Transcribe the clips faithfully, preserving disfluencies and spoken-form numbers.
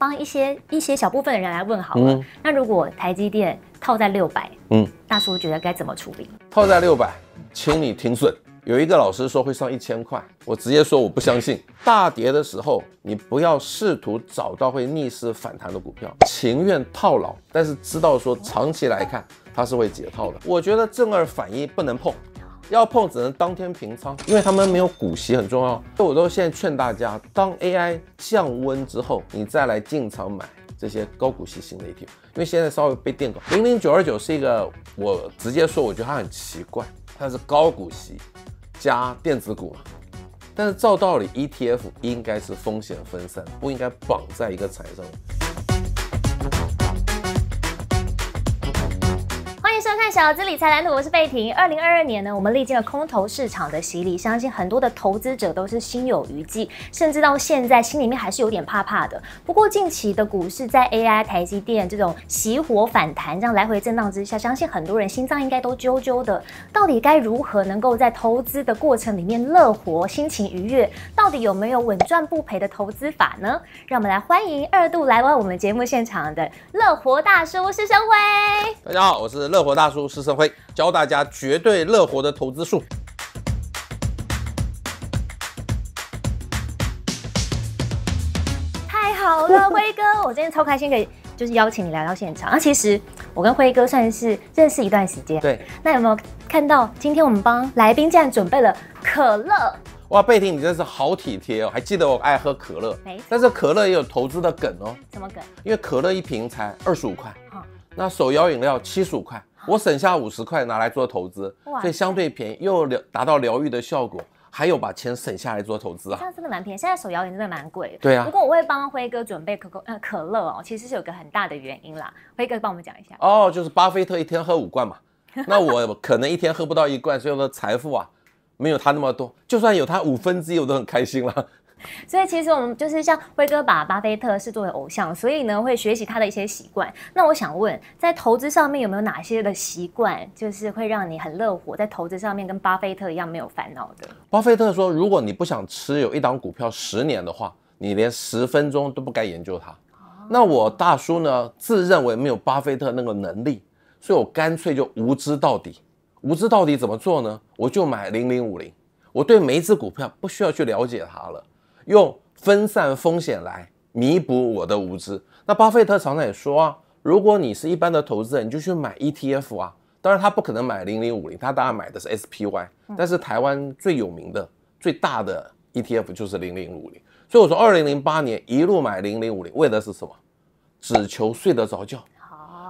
帮一些一些小部分的人来问好了。嗯、那如果台积电套在六百，嗯，大叔觉得该怎么处理？套在六百，请你停损。有一个老师说会上一千块，我直接说我不相信。大跌的时候，你不要试图找到会逆势反弹的股票，情愿套牢，但是知道说长期来看它是会解套的。我觉得正二反一不能碰。 要碰只能当天平仓，因为他们没有股息很重要。所以我都现在劝大家，当 A I 降温之后，你再来进场买这些高股息型的 E T F， 因为现在稍微被电搞。零零九二九是一个，我直接说，我觉得它很奇怪，它是高股息加电子股嘛。 但是照道理 ，E T F 应该是风险分散，不应该绑在一个产业上面。 欢迎收看小资理财蓝图，我是贝婷。二零二二年呢，我们历经了空头市场的洗礼，相信很多的投资者都是心有余悸，甚至到现在心里面还是有点怕怕的。不过近期的股市在 A I、台积电这种熄火反弹这样来回震荡之下，相信很多人心脏应该都揪揪的。到底该如何能够在投资的过程里面乐活、心情愉悦？到底有没有稳赚不赔的投资法呢？让我们来欢迎二度来到我们节目现场的乐活大叔施昇辉。大家好，我是乐活。 大叔施昇辉教大家绝对乐活的投资术。太好了，辉哥，我今天超开心可以就是邀请你来到现场。那、啊、其实我跟辉哥算是认识一段时间。对，那有没有看到今天我们帮来宾竟然准备了可乐？ 哇，贝婷，你真是好体贴哦！还记得我爱喝可乐，但是可乐也有投资的梗哦。什么梗？因为可乐一瓶才二十五块，哦、那手摇饮料七十五块，哦、我省下五十块拿来做投资，所以相对便宜又达到疗愈的效果，还有把钱省下来做投资啊。这样真的蛮便宜，现在手摇饮真的蛮贵的。对啊。不过我会帮辉哥准备可可呃可乐哦，其实是有个很大的原因啦。辉哥帮我们讲一下。哦，就是巴菲特一天喝五罐嘛，那我可能一天喝不到一罐，所以我的财富啊。 没有他那么多，就算有他五分之一，我都很开心了。所以其实我们就是像辉哥把巴菲特视作为偶像，所以呢会学习他的一些习惯。那我想问，在投资上面有没有哪些的习惯，就是会让你很乐活，在投资上面跟巴菲特一样没有烦恼的？巴菲特说，如果你不想持有一档股票十年的话，你连十分钟都不该研究它。哦、那我大叔呢，自认为没有巴菲特那个能力，所以我干脆就无知到底。 无知到底怎么做呢？我就买零零五零，我对每一只股票不需要去了解它了，用分散风险来弥补我的无知。那巴菲特常常也说啊，如果你是一般的投资人，你就去买 E T F 啊。当然他不可能买零零五零，他当然买的是 S P Y， 但是台湾最有名的、最大的 E T F 就是零零五零。所以我从二零零八年一路买零零五零，为的是什么？只求睡得着觉。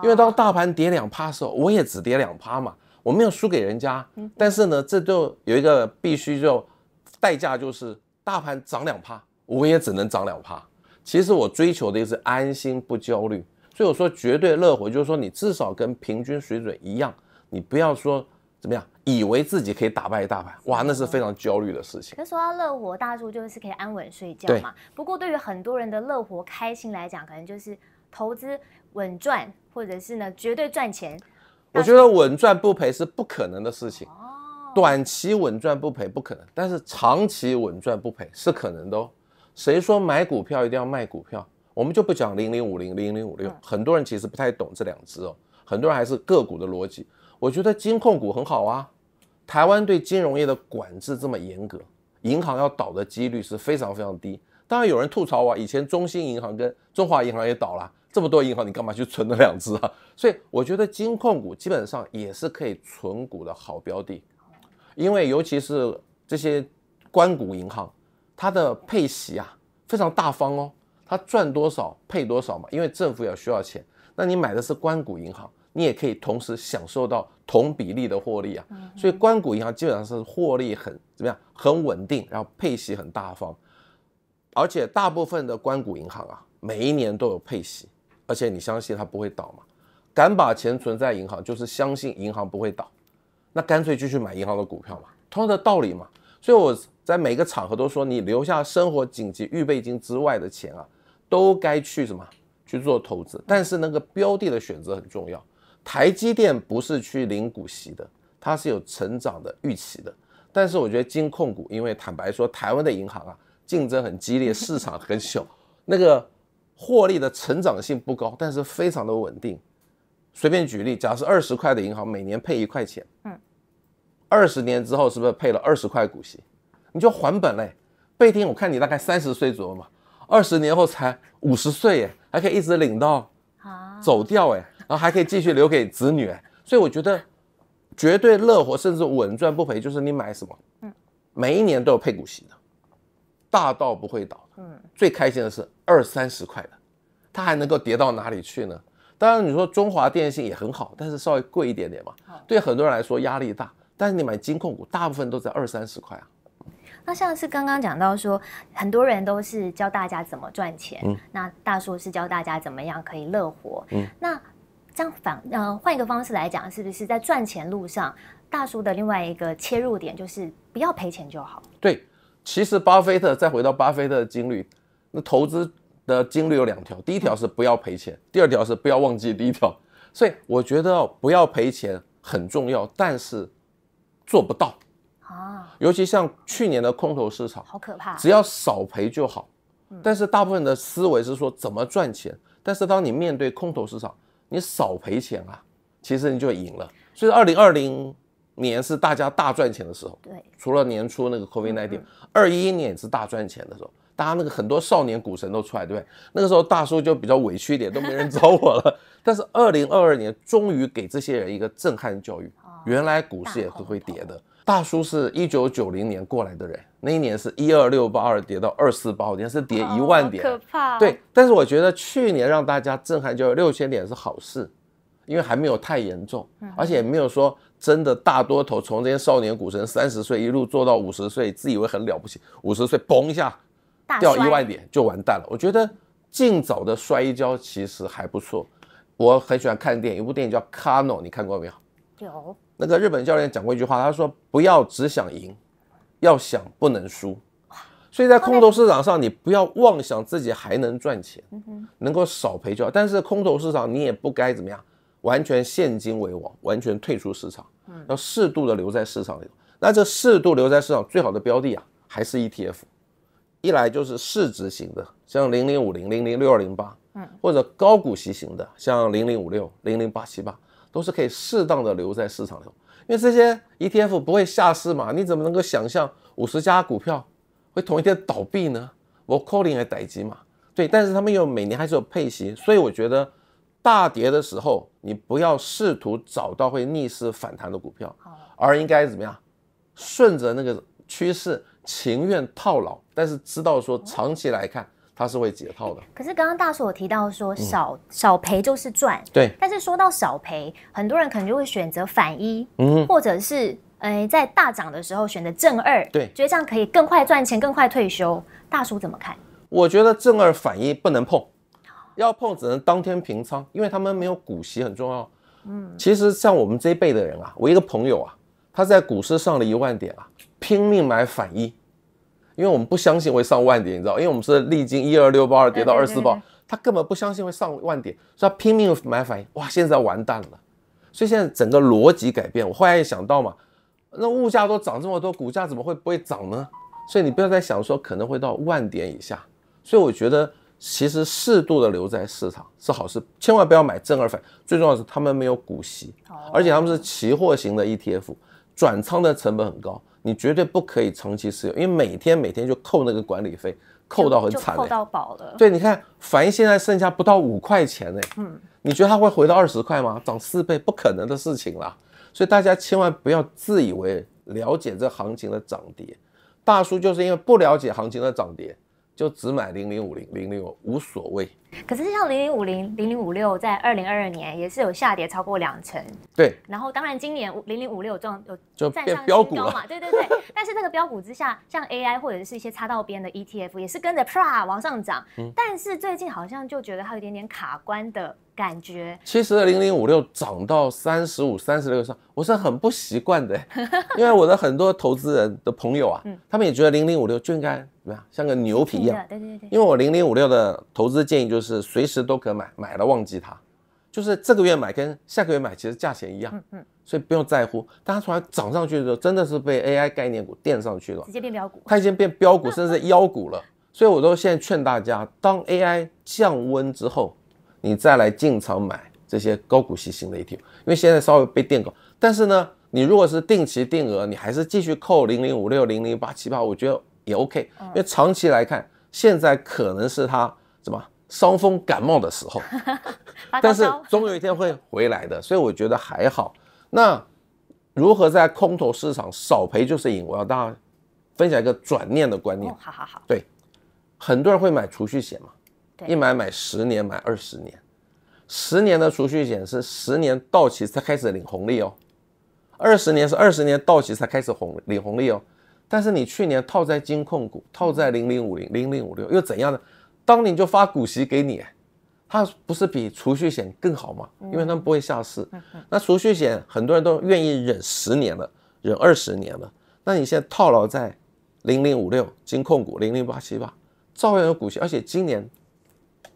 因为当大盘跌两趴的时候，我也只跌两趴嘛。 我没有输给人家，但是呢，这就有一个必须就代价，就是大盘涨两趴，我也只能涨两趴。其实我追求的就是安心不焦虑，所以我说绝对乐活，就是说你至少跟平均水准一样，你不要说怎么样，以为自己可以打败大盘，哇，那是非常焦虑的事情。可是说到乐活，大叔就是可以安稳睡觉嘛。不过对于很多人的乐活开心来讲，可能就是投资稳赚，或者是呢绝对赚钱。 我觉得稳赚不赔是不可能的事情，短期稳赚不赔不可能，但是长期稳赚不赔是可能的哦。谁说买股票一定要卖股票？我们就不讲零零五零、零零五六，很多人其实不太懂这两只哦，很多人还是个股的逻辑。我觉得金控股很好啊，台湾对金融业的管制这么严格，银行要倒的几率是非常非常低。当然有人吐槽啊，以前中兴银行跟中华银行也倒了。 这么多银行，你干嘛去存那两只啊？所以我觉得金控股基本上也是可以存股的好标的，因为尤其是这些官股银行，它的配息啊非常大方哦，它赚多少配多少嘛，因为政府也需要钱。那你买的是官股银行，你也可以同时享受到同比例的获利啊。所以官股银行基本上是获利很怎么样，很稳定，然后配息很大方，而且大部分的官股银行啊，每一年都有配息。 而且你相信它不会倒嘛？敢把钱存在银行，就是相信银行不会倒，那干脆就去买银行的股票嘛，同样的道理嘛。所以我在每个场合都说，你留下生活紧急预备金之外的钱啊，都该去什么去做投资。但是那个标的的选择很重要。台积电不是去领股息的，它是有成长的预期的。但是我觉得金控股，因为坦白说，台湾的银行啊竞争很激烈，市场很小，那个。获利的成长性不高，但是非常的稳定。随便举例，假设二十块的银行每年配一块钱，嗯，二十年之后是不是配了二十块股息？你就还本嘞。贝汀，我看你大概三十岁左右嘛，二十年后才五十岁耶，还可以一直领到走掉哎，然后还可以继续留给子女哎，所以我觉得绝对乐活甚至稳赚不赔，就是你买什么，嗯，每一年都有配股息的，大到不会倒的，嗯，最开心的是二三十块的，它还能够跌到哪里去呢？当然你说中华电信也很好，但是稍微贵一点点嘛，对很多人来说压力大，但是你买金控股大部分都在二三十块啊。那像是刚刚讲到说，很多人都是教大家怎么赚钱，嗯、那大叔是教大家怎么样可以乐活。嗯、那这样反呃换一个方式来讲，是不是在赚钱路上，大叔的另外一个切入点就是不要赔钱就好？对，其实巴菲特再回到巴菲特的金律，那投资的金律有两条，第一条是不要赔钱，第二条是不要忘记第一条。所以我觉得、哦、不要赔钱很重要，但是做不到。尤其像去年的空头市场，好可怕！只要少赔就好。嗯、但是大部分的思维是说怎么赚钱，但是当你面对空头市场，你少赔钱啊，其实你就赢了。所以二零二零年是大家大赚钱的时候，对，除了年初那个 COVID 十九， 二一年也是大赚钱的时候，大家那个很多少年股神都出来，对不对？那个时候大叔就比较委屈一点，都没人找我了。但是二零二二年终于给这些人一个震撼教育，原来股市也是会跌的。大叔是一九九零年过来的人，那一年是一二六八二跌到二四八五点，是跌一万点，哦、可怕。对，但是我觉得去年让大家震撼就六千点是好事，因为还没有太严重，嗯、而且也没有说真的大多头从这些少年股神三十岁一路做到五十岁，自以为很了不起，五十岁嘣一下掉一万点就完蛋了。我觉得尽早的摔一跤其实还不错。我很喜欢看电影，一部电影叫《Kano》，你看过没有？有。那个日本教练讲过一句话，他说不要只想赢，要想不能输。所以在空头市场上，你不要妄想自己还能赚钱，能够少赔就好。但是空头市场你也不该怎么样，完全现金为王，完全退出市场，要适度的留在市场里。那这适度留在市场最好的标的啊，还是 E T F。一来就是市值型的，像零零五零、零零六二零八，或者高股息型的，像零零五六、零零八七八。都是可以适当的留在市场里，因为这些 E T F 不会下市嘛，你怎么能够想象五十家股票会同一天倒闭呢？我扣零来逮鸡嘛，对，但是他们又每年还是有配息，所以我觉得大跌的时候，你不要试图找到会逆势反弹的股票，而应该怎么样，顺着那个趋势，情愿套牢，但是知道说长期来看。它是会解套的。可是刚刚大叔有提到说少、嗯、少赔就是赚，对。但是说到少赔，很多人可能就会选择反一，嗯，或者是呃在大涨的时候选择正二，对，觉得这样可以更快赚钱，更快退休。大叔怎么看？我觉得正二反一不能碰，要碰只能当天平仓，因为他们没有股息很重要。嗯，其实像我们这一辈的人啊，我一个朋友啊，他在股市上了一万点啊，拼命买反一。因为我们不相信会上万点，你知道，因为我们是历经一二六八二跌到二四八，他根本不相信会上万点，所以他拼命买反应，哇，现在完蛋了。所以现在整个逻辑改变，我后来也想到嘛，那物价都涨这么多，股价怎么会不会涨呢？所以你不要再想说可能会到万点以下。所以我觉得其实适度的留在市场是好事，千万不要买正二反。最重要的是他们没有股息，而且他们是期货型的 E T F， 转仓的成本很高。你绝对不可以长期持有，因为每天每天就扣那个管理费，扣到很惨、欸，扣到饱了。对，你看，反一现在剩下不到五块钱哎、欸，嗯，你觉得它会回到二十块吗？涨四倍，不可能的事情啦。所以大家千万不要自以为了解这行情的涨跌。大叔就是因为不了解行情的涨跌，就只买零零五零、零零五无所谓。可是像零零五零、零零五六，在二零二二年也是有下跌超过两成。对。然后当然今年零零五六撞有站上新高嘛，对对对。但是那个标股之下，像 A I 或者是一些插到边的 E T F， 也是跟着啪往上涨。嗯、但是最近好像就觉得它有点点卡关的感觉。其实零零五六涨到三十五、三十六上，我是很不习惯的、欸，因为我的很多投资人的朋友啊，嗯、他们也觉得零零五六就应该怎么样，像个牛皮一样。对对对。因为我零零五六的投资建议就是。就是随时都可买，买了忘记它，就是这个月买跟下个月买其实价钱一样，嗯嗯、所以不用在乎。但它突然涨上去的时候，真的是被 A I 概念股垫上去了，直接变标股，它已经变标股，甚至腰股了。所以我都现在劝大家，当 A I 降温之后，你再来进场买这些高股息型的 E T F， 因为现在稍微被垫高。但是呢，你如果是定期定额，你还是继续扣零零五六、零零八七八，我觉得也 OK， 因为长期来看，现在可能是它什么伤风感冒的时候，但是总有一天会回来的，所以我觉得还好。那如何在空头市场少赔就是赢？我要大家分享一个转念的观念。哦、好好好，对。 很多人会买储蓄险嘛，一买买十年，买二十年，十年的储蓄险是十年到期才开始领红利哦，二十年是二十年到期才开始红领红利哦。但是你去年套在金控股，套在零零五零、零零五六又怎样呢？当年就发股息给你，它不是比储蓄险更好吗？因为他们不会下市。那储蓄险很多人都愿意忍十年了，忍二十年了，那你现在套牢在零零五六、金控股、零零八七八。 照样有股息，而且今年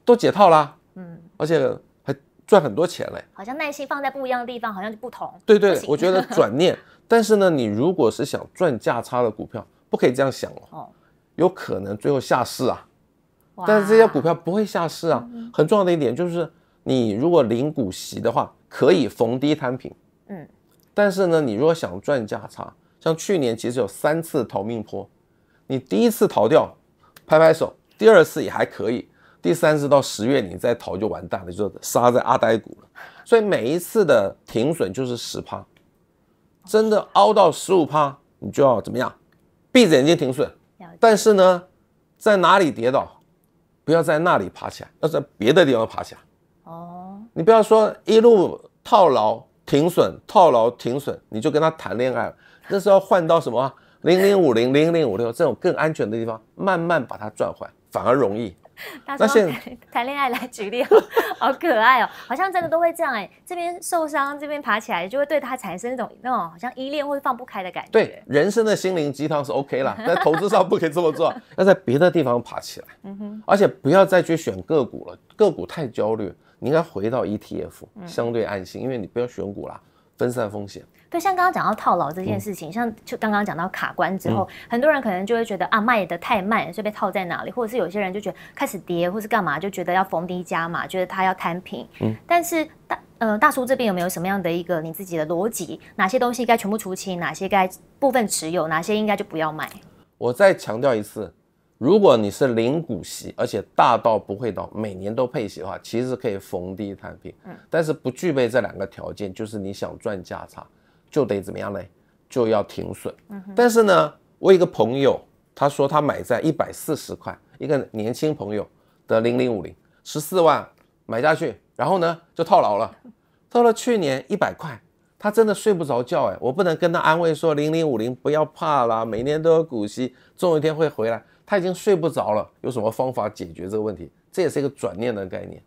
都解套啦，嗯，而且还赚很多钱嘞。好像耐心放在不一样的地方，好像就不同。对对，我觉得转念。但是呢，你如果是想赚价差的股票，不可以这样想哦，哦有可能最后下市啊。但是这些股票不会下市啊。嗯、很重要的一点就是，你如果领股息的话，可以逢低摊平。嗯。但是呢，你如果想赚价差，像去年其实有三次逃命坡，你第一次逃掉。 拍拍手，第二次也还可以，第三次到十月你再逃就完蛋了，就杀在阿呆股了。所以每一次的停损就是 百分之十， 真的凹到 百分之十五， 你就要怎么样？闭着眼睛停损。但是呢，在哪里跌倒，不要在那里爬起来，要在别的地方爬起来。哦，你不要说一路套牢停损，套牢停损，你就跟他谈恋爱了。那是要换到什么、啊？ 零零五零、零零五六这种更安全的地方，慢慢把它赚回来，反而容易。那现在谈恋爱来举例，好可爱哦，好像真的都会这样哎、欸，这边受伤，这边爬起来，就会对它产生一种那种好像依恋或者放不开的感觉。对，人生的心灵鸡汤是 OK 啦，但投资上不可以这么做，要在别的地方爬起来。嗯哼，而且不要再去选个股了，个股太焦虑，你应该回到 E T F，、嗯、相对安心，因为你不要选股啦，分散风险。 对，像刚刚讲到套牢这件事情，嗯、像就刚刚讲到卡关之后，嗯、很多人可能就会觉得啊卖得太慢，所以被套在哪里，或者是有些人就觉得开始跌，或是干嘛，就觉得要逢低加码，觉得它要摊平。嗯，但是大呃大叔这边有没有什么样的一个你自己的逻辑？哪些东西该全部出清，哪些该部分持有，哪些应该就不要卖？我再强调一次，如果你是零股息，而且大到不会倒，每年都配息的话，其实可以逢低摊平。嗯，但是不具备这两个条件，就是你想赚价差。 就得怎么样呢？就要停损。嗯、但是呢，我有一个朋友，他说他买在一百四十块，一个年轻朋友的零零五零， 十四万买下去，然后呢就套牢了，到了去年一百块，他真的睡不着觉哎，我不能跟他安慰说零零五零不要怕啦，每年都有股息，总有一天会回来，他已经睡不着了，有什么方法解决这个问题？这也是一个转念的概念，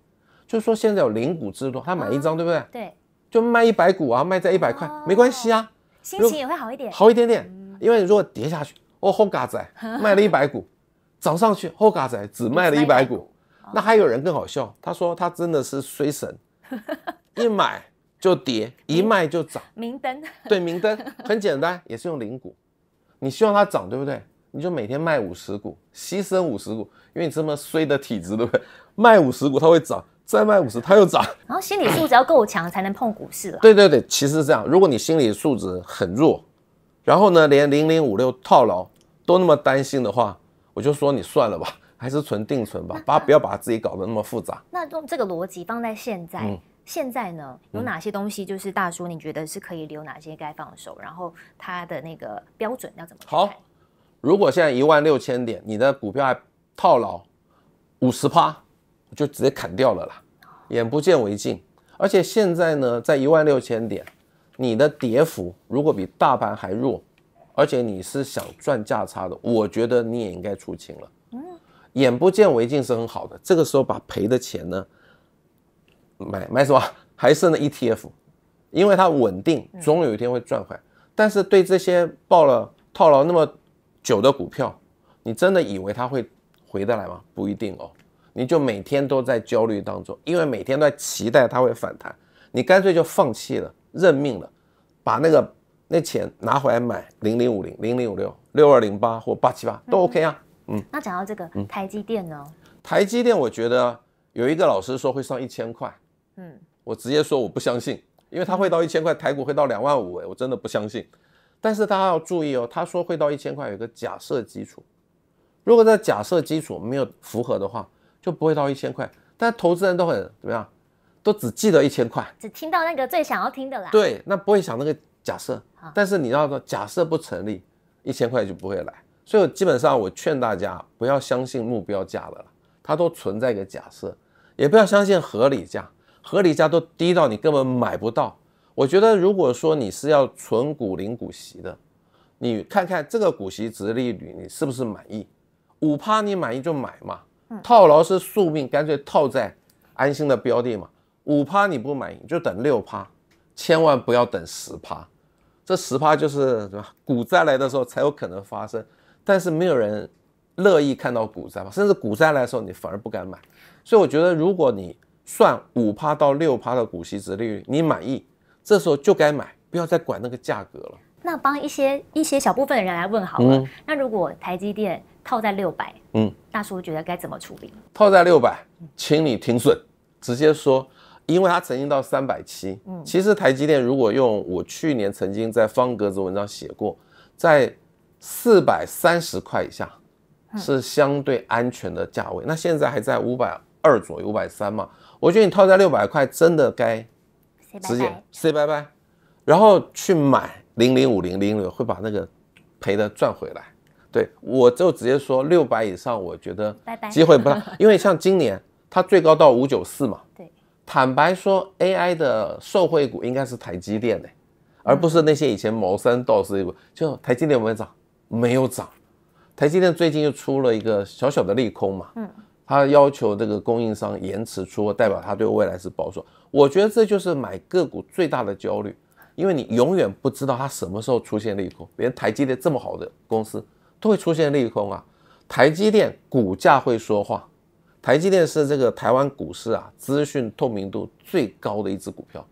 就是说现在有零股制度，他买一张、啊、对不对？对。 就卖一百股啊，卖在一百块、哦、没关系啊，心情也会好一点，好一点点。嗯、因为如果跌下去，哦，后嘎仔卖了一百股，涨上去后嘎仔只卖了一百股，哦、那还有人更好笑，他说他真的是衰神，一买就跌，一卖就涨。明灯对明灯很简单，也是用零股，你希望它涨对不对？你就每天卖五十股，牺牲五十股，因为你这么衰的体质对不对？卖五十股它会涨。 再卖五十，它又涨。然后心理素质要够强，才能碰股市了。对对对，其实是这样。如果你心理素质很弱，然后呢，连零零五六套牢都那么担心的话，我就说你算了吧，还是存定存吧，把不要把自己搞得那么复杂。那用这个逻辑放在现在，嗯、现在呢有哪些东西就是大叔你觉得是可以留，哪些该放手？然后它的那个标准要怎么？好，如果现在一万六千点，你的股票还套牢百分之五十。 就直接砍掉了啦，眼不见为净。而且现在呢，在一万六千点，你的跌幅如果比大盘还弱，而且你是想赚价差的，我觉得你也应该出清了。嗯，眼不见为净是很好的。这个时候把赔的钱呢，买买什么？还是那 E T F， 因为它稳定，总有一天会赚回来。嗯、但是对这些抱了套牢那么久的股票，你真的以为它会回得来吗？不一定哦。 你就每天都在焦虑当中，因为每天都在期待它会反弹，你干脆就放弃了，认命了，把那个那钱拿回来买零零五零、零零五六、六二零八或八七八都 OK 啊，嗯、嗯，那讲到这个、嗯、台积电呢？台积电我觉得有一个老师说会上一千块，嗯，我直接说我不相信，因为它会到一千块，台股会到两万五，我真的不相信。但是大家要注意哦，他说会到一千块有一个假设基础，如果这假设基础没有符合的话，就不会到一千块。但投资人都很怎么样？都只记得一千块，只听到那个最想要听的啦。对，那不会想那个假设，但是你要说假设不成立，一千块就不会来。所以基本上我劝大家不要相信目标价了，它都存在一个假设，也不要相信合理价，合理价都低到你根本买不到。我觉得如果说你是要存股领股息的，你看看这个股息殖利率你是不是满意， 百分之五 你满意就买嘛，套牢是宿命，干脆套在安心的标的嘛。百分之五 你不满意就等 百分之六， 千万不要等 百分之十， 这 百分之十 就是股灾来的时候才有可能发生，但是没有人乐意看到股灾嘛，甚至股灾来的时候你反而不敢买。所以我觉得如果你算 百分之五 到 百分之六 的股息殖利率你满意，这时候就该买，不要再管那个价格了。那帮一些一些小部分的人来问好了、嗯、那如果台积电套在六百，嗯，大叔觉得该怎么处理？套在六百，请你停损，直接说，因为它曾经到三百七十，嗯，其实台积电如果用我去年曾经在方格子文章写过，在四百三十块以下是相对安全的价位、嗯、那现在还在五百二左右，五百三嘛，我觉得你套在六百块真的该直接 say bye bye， 然后去买零零五零零六，会把那个赔的赚回来。对，我就直接说六百以上我觉得机会不大，拜拜因为像今年它最高到五百九十四嘛，对，坦白说 A I 的受惠股应该是台积电、欸、而不是那些以前茅山道士的股。就台积电有没有涨？没有涨。台积电最近又出了一个小小的利空嘛，嗯，他要求这个供应商延迟出货，代表他对未来是保守。我觉得这就是买个股最大的焦虑，因为你永远不知道它什么时候出现利空，连台积电这么好的公司都会出现利空啊。台积电股价会说话。台积电是这个台湾股市啊资讯透明度最高的一只股票，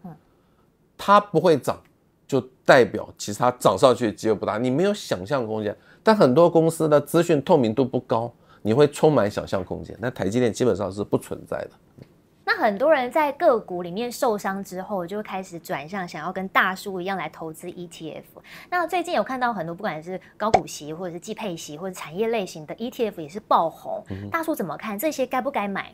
它不会涨就代表其实它涨上去的机会不大，你没有想象空间。但很多公司的资讯透明度不高，你会充满想象空间，但台积电基本上是不存在的。那很多人在个股里面受伤之后，就开始转向想要跟大叔一样来投资 E T F。那最近有看到很多，不管是高股息或者是季配息或者产业类型的 E T F 也是爆红。嗯、大叔怎么看这些？该不该买？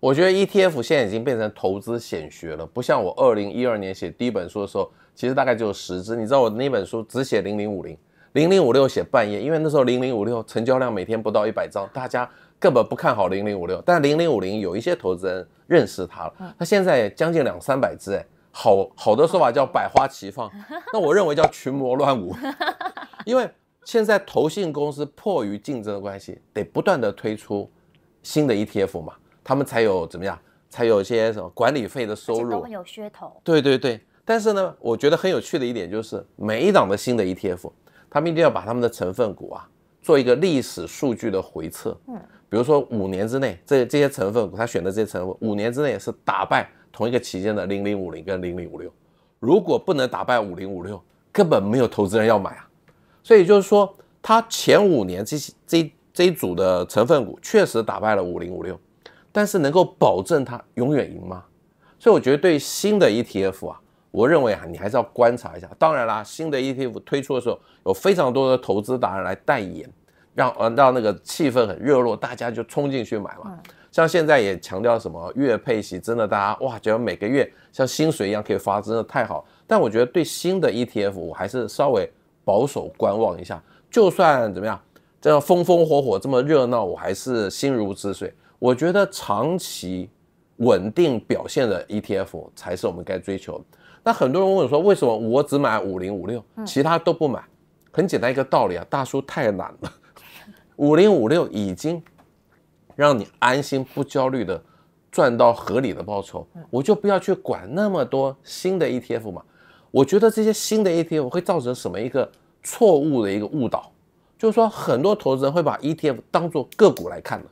我觉得 E T F 现在已经变成投资显学了，不像我二零一二年写第一本书的时候，其实大概只有十只。你知道我那本书只写零零五零、零零五六写半页，因为那时候零零五六成交量每天不到一百张，大家根本不看好零零五六，但零零五零有一些投资人认识它了，它现在将近两三百只、欸、好好的说法叫百花齐放，那我认为叫群魔乱舞，因为现在投信公司迫于竞争的关系，得不断的推出新的 E T F 嘛，他们才有怎么样，才有一些什么管理费的收入，都很有噱头。对对对，但是呢，我觉得很有趣的一点就是，每一档的新的 E T F， 他们一定要把他们的成分股啊，做一个历史数据的回测，嗯。比如说五年之内，这这些成分股，他选的这些成分，五年之内是打败同一个期间的零零五零跟零零五六，如果不能打败五零五六，根本没有投资人要买啊。所以就是说，他前五年这这这一组的成分股确实打败了五零五六，但是能够保证他永远赢吗？所以我觉得对新的 E T F 啊，我认为啊，你还是要观察一下。当然啦，新的 E T F 推出的时候，有非常多的投资达人来代言。让让那个气氛很热络，大家就冲进去买嘛、嗯。像现在也强调什么月配息，真的大家哇觉得每个月像薪水一样可以发，真的太好。但我觉得对新的 E T F， 我还是稍微保守观望一下。就算怎么样，这样风风火火这么热闹，我还是心如止水。我觉得长期稳定表现的 E T F 才是我们该追求的。那很多人问我说，为什么我只买五零五六，其他都不买？很简单一个道理啊，大叔太懒了。五零五六已经让你安心不焦虑的赚到合理的报酬，我就不要去管那么多新的 E T F 嘛。我觉得这些新的 E T F 会造成什么一个错误的一个误导，就是说很多投资人会把 E T F 当作个股来看的，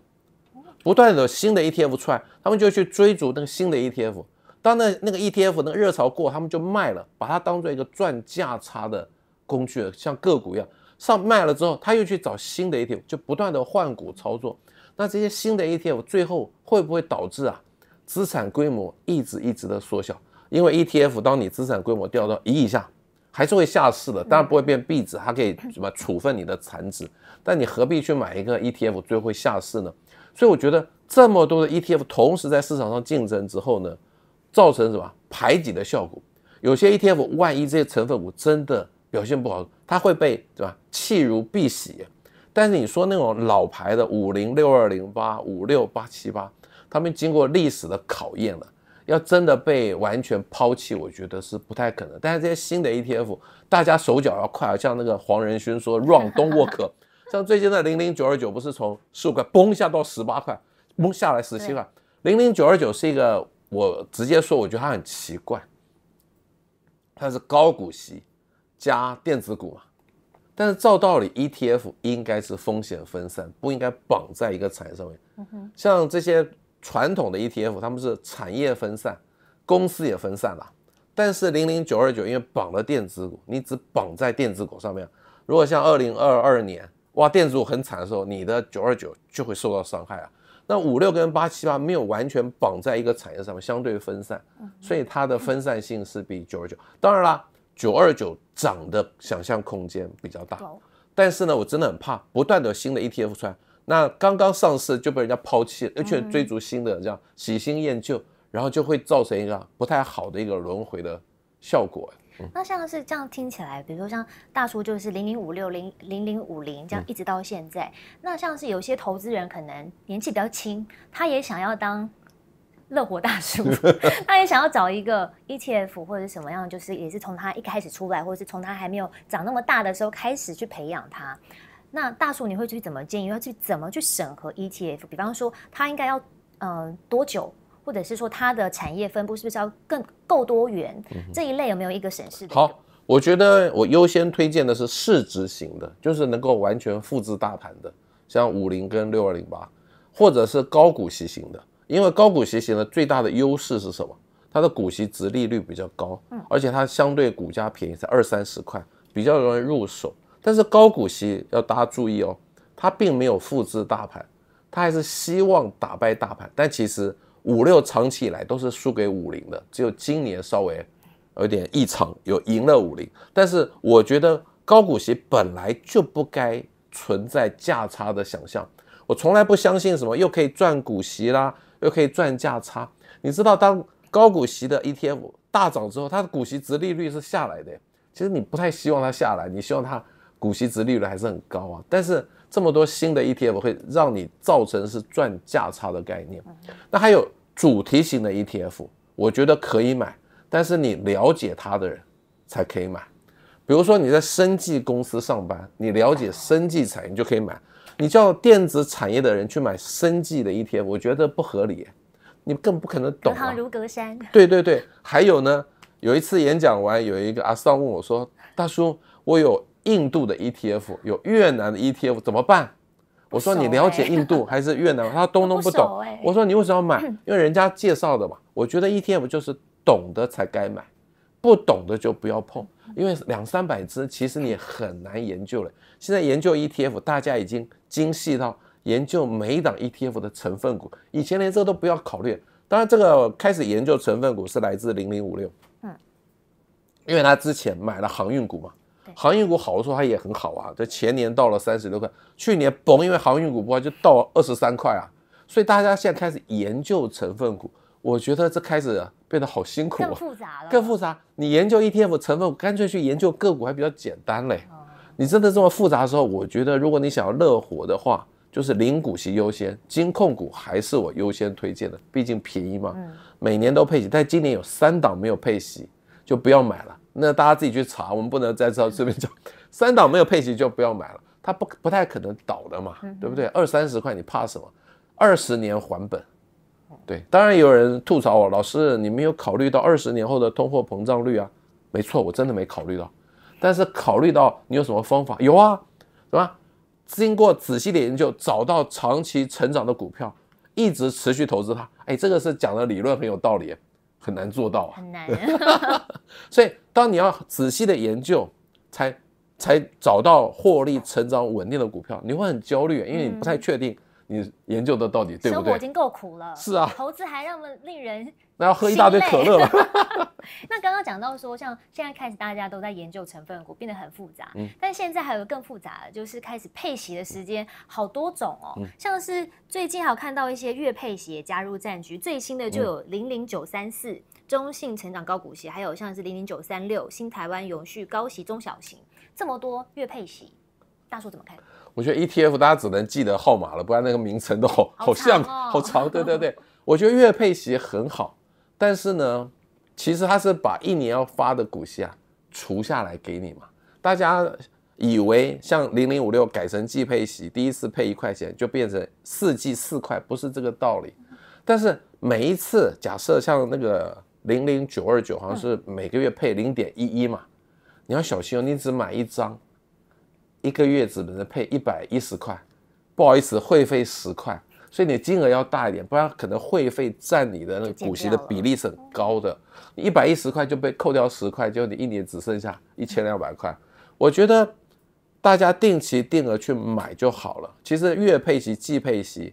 不断的新的 E T F 出来，他们就去追逐那个新的 E T F， 当那那个 E T F 那个热潮过，他们就卖了，把它当作一个赚价差的工具，像个股一样。上卖了之后，他又去找新的 E T F， 就不断的换股操作。那这些新的 E T F 最后会不会导致啊资产规模一直一直的缩小？因为 E T F 当你资产规模掉到一亿以下，还是会下市的，当然不会变币值，它可以什么处分你的残值，但你何必去买一个 E T F 最后会下市呢？所以我觉得这么多的 E T F 同时在市场上竞争之后呢，造成什么排挤的效果？有些 E T F 万一这些成分股真的表现不好，它会被对吧弃如敝屣。但是你说那种老牌的五零、六二零八、五六、八七八，他们经过历史的考验了。要真的被完全抛弃，我觉得是不太可能。但是这些新的 E T F， 大家手脚要快啊，像那个黄仁勋说 ，run don't walk， 像最近的零零九二九不是从十五块崩下到十八块，崩下来十七块。零零九二九是一个，我直接说，我觉得它很奇怪，它是高股息加电子股嘛，但是照道理 E T F 应该是风险分散，不应该绑在一个产业上面。嗯、像这些。传统的 E T F 他们是产业分散，公司也分散了，但是零零九二九因为绑了电子股，你只绑在电子股上面。如果像二零二二年，哇，电子股很惨的时候，你的九二九就会受到伤害啊。那五六跟八七八没有完全绑在一个产业上面，相对分散，所以它的分散性是比九二九。当然啦， 九二九涨的想象空间比较大，但是呢，我真的很怕不断的新的 E T F 出来。那刚刚上市就被人家抛弃了，又去追逐新的，这样喜新厌旧，然后就会造成一个不太好的一个轮回的效果。嗯、那像是这样听起来，比如说像大叔就是零零五六零零零五零这样一直到现在，嗯、那像是有些投资人可能年纪比较轻，他也想要当乐活大叔，他也想要找一个 E T F 或者什么样，就是也是从他一开始出来，或者是从他还没有长那么大的时候开始去培养他。那大叔，你会去怎么建议？要去怎么去审核 E T F？ 比方说，它应该要呃多久，或者是说它的产业分布是不是要更够多元？嗯、这一类有没有一个审视的？好，我觉得我优先推荐的是市值型的，就是能够完全复制大盘的，像五零跟六二零八，或者是高股息型的。因为高股息型的最大的优势是什么？它的股息殖利率比较高，嗯、而且它相对股价便宜，才二三十块，比较容易入手。但是高股息要大家注意哦，它并没有复制大盘，它还是希望打败大盘。但其实五六长期以来都是输给五零的，只有今年稍微有点异常，有赢了五零。但是我觉得高股息本来就不该存在价差的想象，我从来不相信什么又可以赚股息啦，又可以赚价差。你知道，当高股息的 E T F 大涨之后，它的股息殖利率是下来的，其实你不太希望它下来，你希望它。股息殖利率还是很高啊，但是这么多新的 E T F 会让你造成是赚价差的概念。那还有主题型的 E T F， 我觉得可以买，但是你了解它的人才可以买。比如说你在生技公司上班，你了解生技产业就可以买，你叫电子产业的人去买生技的 E T F， 我觉得不合理，你更不可能懂、啊。隔行如隔山。对对对，还有呢，有一次演讲完，有一个阿桑问我说：“大叔，我有。”印度的 E T F 有越南的 E T F 怎么办？我说你了解印度还是越南？他东东不懂。我说你为什么要买？因为人家介绍的嘛。我觉得 E T F 就是懂的才该买，不懂的就不要碰。因为两三百只其实你很难研究了。现在研究 E T F， 大家已经精细到研究每一档 E T F 的成分股，以前连这都不要考虑。当然，这个开始研究成分股是来自零零五六，嗯，因为他之前买了航运股嘛。航运股好的时候它也很好啊，这前年到了三十六块，去年崩，因为航运股不好就到二十三块啊，所以大家现在开始研究成分股，我觉得这开始、啊、变得好辛苦、啊，更复杂了，更复杂。你研究 E T F 成分股，干脆去研究个股还比较简单嘞。哦、你真的这么复杂的时候，我觉得如果你想要乐活的话，就是零股息优先，金控股还是我优先推荐的，毕竟便宜嘛，嗯、每年都配息，但今年有三档没有配息，就不要买了。那大家自己去查，我们不能再知道这边讲，三档没有配息就不要买了，它不不太可能倒的嘛，对不对？二三十块你怕什么？二十年还本，对。当然有人吐槽我，老师你没有考虑到二十年后的通货膨胀率啊？没错，我真的没考虑到，但是考虑到你有什么方法？有啊，对吧？经过仔细的研究，找到长期成长的股票，一直持续投资它。哎，这个是讲的理论很有道理。很难做到啊，很难。所以当你要仔细的研究，才才找到获利成长稳定的股票，你会很焦虑，因为你不太确定你研究的到底对不对。生活已经够苦了，是啊，投资还那么令人那要喝一大堆可乐了。那刚刚讲到说，像现在开始大家都在研究成分股，变得很复杂。嗯、但现在还有更复杂的，就是开始配息的时间好多种哦，嗯、像是最近还有看到一些月配息也加入战局，最新的就有零零九三四。嗯，中信成长高股息，还有像是零零九三六新台湾永续高息中小型，这么多月配息，大叔怎么看？我觉得 E T F 大家只能记得号码了，不然那个名称都好好像好长。对对对，我觉得月配息很好，但是呢，其实它是把一年要发的股息啊除下来给你嘛。大家以为像零零五六改成季配息，第一次配一块钱就变成四季四块，不是这个道理。但是每一次假设像那个零零九二九好像是每个月配零点一一嘛，你要小心哦，你只买一张，一个月只能配一百一十块，不好意思，会费十块，所以你金额要大一点，不然可能会费占你的那个股息的比例是很高的，一百一十块就被扣掉十块，就你一年只剩下一千两百块。我觉得大家定期定额去买就好了。其实月配息、季配息，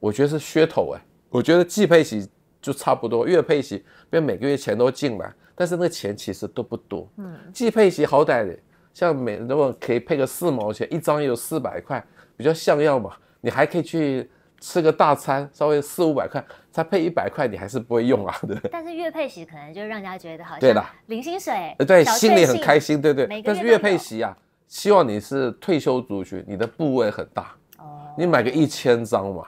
我觉得是噱头哎、欸，我觉得季配息就差不多，月配息别每个月钱都进来，但是那个钱其实都不多。嗯，季配息好歹像每如果可以配个四毛钱，一张也有四百块，比较像样嘛。你还可以去吃个大餐，稍微四五百块，才配一百块，你还是不会用啊，对。但是月配息可能就让人家觉得好像领薪水，对，心里很开心，对对。但是月配息啊，希望你是退休族群，你的部位很大，哦、你买个一千张嘛。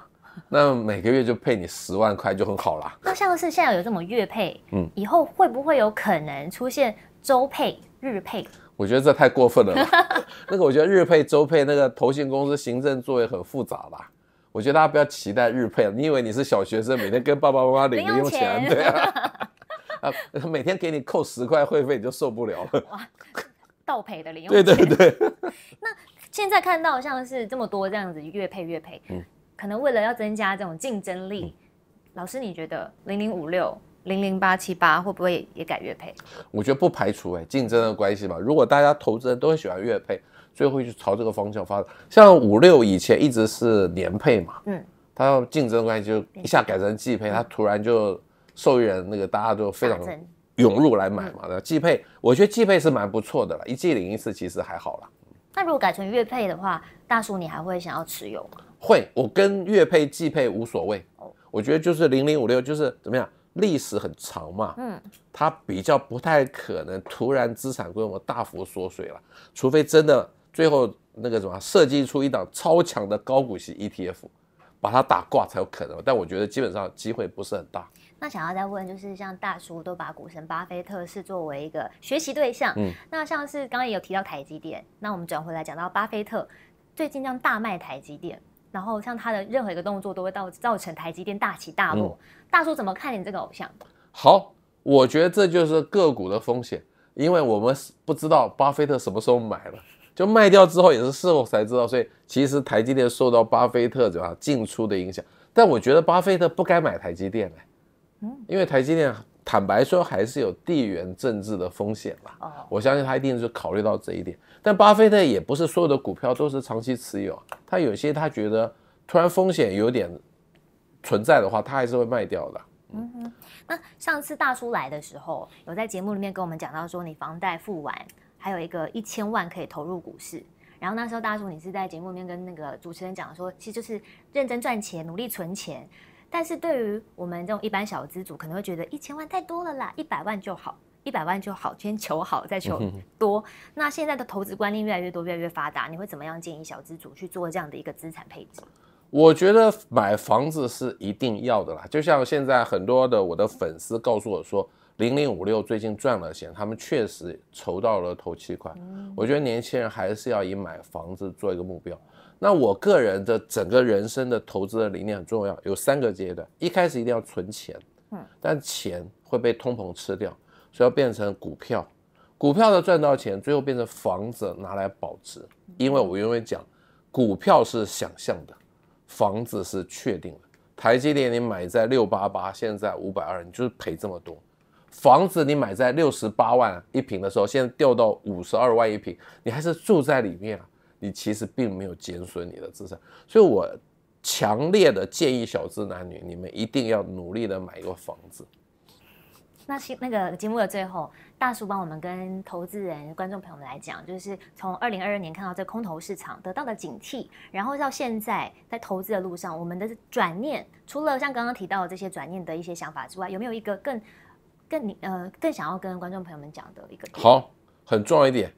那每个月就配你十万块就很好啦。那像是现在有这种月配，嗯，以后会不会有可能出现周配、日配？我觉得这太过分了。那个我觉得日配、周配那个投信公司行政作业很复杂啦。我觉得大家不要期待日配，你以为你是小学生，每天跟爸爸妈妈领零用钱，对啊，啊，每天给你扣十块会费你就受不了了。哇，倒赔的零用钱。对对对。那现在看到像是这么多这样子月配、月配，嗯。可能为了要增加这种竞争力，老师你觉得零零五六、零零八七八会不会也改月配？我觉得不排除哎、欸，竞争的关系嘛。如果大家投资人都会喜欢月配，所以会去朝这个方向发展。像五六以前一直是年配嘛，嗯，它竞争关系就一下改成季配，它突然就受益人那个大家就非常涌入来买嘛。那季配，我觉得季配是蛮不错的了，一季领一次其实还好啦。那如果改成月配的话，大叔你还会想要持有吗？会，我跟月配、季配无所谓。我觉得就是零零五六，就是怎么样，历史很长嘛，嗯，它比较不太可能突然资产规模大幅缩水了，除非真的最后那个什么设计出一档超强的高股息 E T F， 把它打挂才有可能。但我觉得基本上机会不是很大。那想要再问，就是像大叔都把股神巴菲特视作为一个学习对象，嗯，那像是刚刚也有提到台积电，那我们转回来讲到巴菲特最近这样大卖台积电，然后像他的任何一个动作都会到造成台积电大起大落，嗯，大叔怎么看你这个偶像？好，我觉得这就是个股的风险，因为我们不知道巴菲特什么时候买了，就卖掉之后也是事后才知道，所以其实台积电受到巴菲特怎么进出的影响，但我觉得巴菲特不该买台积电嘞。因为台积电坦白说还是有地缘政治的风险啦，哦，我相信他一定是考虑到这一点。但巴菲特也不是所有的股票都是长期持有，他有些他觉得突然风险有点存在的话，他还是会卖掉的。嗯哼，那上次大叔来的时候，有在节目里面跟我们讲到说，你房贷付完，还有一个一千万可以投入股市。然后那时候大叔你是在节目里面跟那个主持人讲说，其实就是认真赚钱，努力存钱。但是对于我们这种一般小资族，可能会觉得一千万太多了啦，一百万就好，一百万就好，先求好再求多。那现在的投资观念越来越多，越来越发达，你会怎么样建议小资族去做这样的一个资产配置？我觉得买房子是一定要的啦，就像现在很多的我的粉丝告诉我说，零零五六最近赚了钱，他们确实筹到了头期款。嗯，我觉得年轻人还是要以买房子做一个目标。那我个人的整个人生的投资的理念很重要，有三个阶段。一开始一定要存钱，嗯，但钱会被通膨吃掉，所以要变成股票。股票的赚到钱，最后变成房子拿来保值。因为我原本讲，股票是想象的，房子是确定的。台积电你买在六百八十八，现在五百二，你就是赔这么多。房子你买在六十八万一平的时候，现在掉到五十二万一平，你还是住在里面啊，你其实并没有减损你的资产。所以我强烈的建议小资男女，你们一定要努力的买一个房子。那那个节目的最后，大叔帮我们跟投资人、观众朋友们来讲，就是从二零二二年看到这空头市场得到的警惕，然后到现在在投资的路上，我们的转念，除了像刚刚提到的这些转念的一些想法之外，有没有一个更更呃更想要跟观众朋友们讲的一个？好，很重要一点，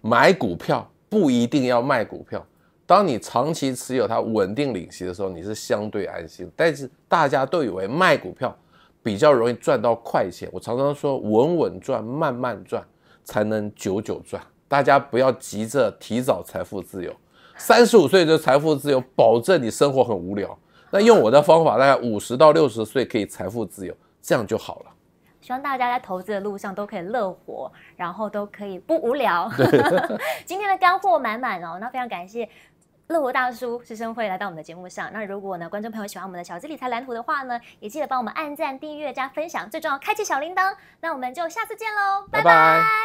买股票不一定要卖股票。当你长期持有它稳定领息的时候，你是相对安心。但是大家都以为卖股票比较容易赚到快钱，我常常说稳稳赚，慢慢赚，才能久久赚。大家不要急着提早财富自由，三十五岁就财富自由，保证你生活很无聊。那用我的方法，大概五十到六十岁可以财富自由，这样就好了。希望大家在投资的路上都可以乐活，然后都可以不无聊。今天的干货满满哦，那非常感谢乐活大叔施昇輝来到我们的节目上。那如果呢，观众朋友喜欢我们的小资理财蓝图的话呢，也记得帮我们按赞、订阅、加分享，最重要开启小铃铛。那我们就下次见喽，拜拜。拜拜。